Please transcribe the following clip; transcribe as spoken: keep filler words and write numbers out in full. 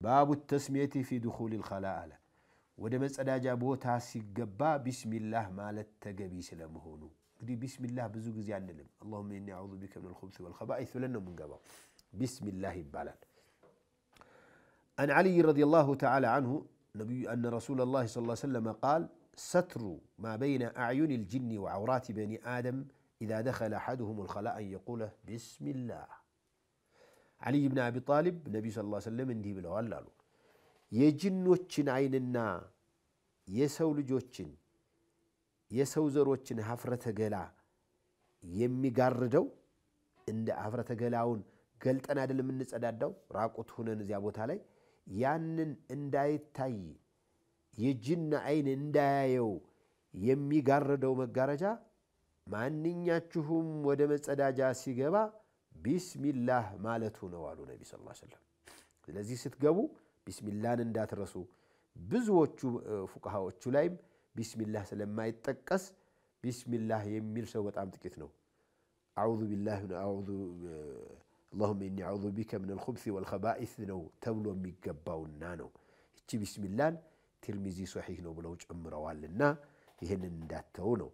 باب التسمية في دخول الخلاء له ودمس أداجا بوتا سيقبا بسم الله مالت تقبي سلامهونو قدي بسم الله بزوج زيان نلم اللهم إني أعوذ بك من الخبث والخبائث ولنا من قبا بسم الله بالان أن علي رضي الله تعالى عنه نبي أن رسول الله صلى الله عليه وسلم قال ستر ما بين أعين الجن وعورات بني آدم إذا دخل أحدهم الخلاء أن يقول بسم الله. علي بن أبي طالب النبي صلى الله عليه وسلم اندي بلو ألالو يجنوشن عيننا يسو لجوشن يسو زروشن حفرة قلا يمي قاردو عند حفرة قلاون قلت أنا دل من نس أدادو راقوت هنا نزيابوت علي يانن انداي تاي يجن عين اندايو يمي قاردو مقارجا ማንኛችሁም ወደ መጸዳጃ ሲገባ ቢስሚላህ ማለቱ ነው አሉ ነብዩ ሰለላሁ ዐለይሂ ወሰለም ስለዚህ ስትገቡ ቢስሚላህን እንዳትረሱ ብዙዎቹ ፉቃሃዎቹ ላይም ቢስሚላህ ስለማይጠቀስ ቢስሚላህ የሚል ሰው በጣም ጥቂት ነው አዑዙ ቢላህ አዑዙ اللهم اني اعوذ بك من الخبث والخبائث ነው ተብሎ የሚገባውና ነው እቺ ቢስሚላህ ትርሚዚ ሶሂህ ነው ብለው ጨምረዋልና ይሄን እንዳትተው ነው